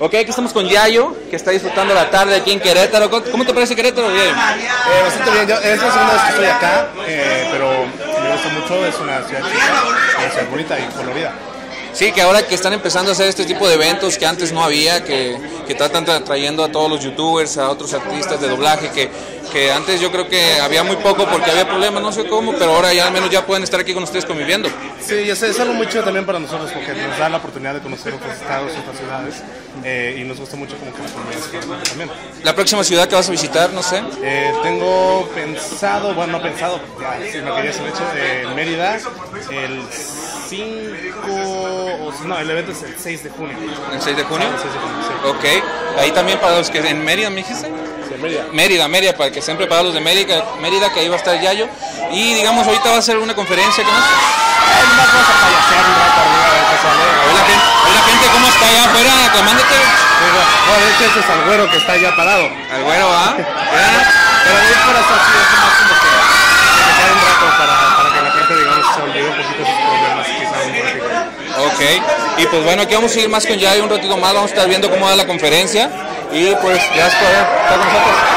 Ok, aquí estamos con Yayo, que está disfrutando la tarde aquí en Querétaro. ¿Cómo te parece Querétaro? Bien. Bastante bien. Es la segunda vez que estoy acá, pero me gusta mucho. Es una ciudad chica, es bonita y colorida. Sí, que ahora que están empezando a hacer este tipo de eventos que antes no había, que tratan trayendo a todos los youtubers, a otros artistas de doblaje, que antes yo creo que había muy poco porque había problemas, no sé cómo, pero ahora ya al menos ya pueden estar aquí con ustedes conviviendo. Sí, yo sé, es algo muy chido también para nosotros porque nos da la oportunidad de conocer otros estados, otras ciudades, y nos gusta mucho como que nos también. ¿La próxima ciudad que vas a visitar, no sé? Tengo pensado, bueno, no pensado, sino que ya se me ha hecho, Mérida, el 5... No, el evento es el 6 de junio. ¿El 6 de junio? El 6 de junio, sí. Ok. Ahí también para los que... ¿En Mérida me dijiste? Sí, en Mérida. Mérida, para que estén preparados los de Mérida, que ahí va a estar Yayo. Y digamos, ahorita va a ser una conferencia, ¿qué más? Más vamos a payasear un rato arriba, a ver qué sale. Hola, gente, ¿cómo está allá afuera? Aclamándete. No, de hecho, este es al güero que está allá parado. Al güero, ¿ah? Pero de ahí por hasta así, es más como que quede un rato para que la gente, digamos, se olvide un poquito sus problemas, quizá un ratito. Ok, y pues bueno, aquí vamos a seguir más con Yayo un ratito más, vamos a estar viendo cómo va la conferencia y pues gracias por estar con nosotros.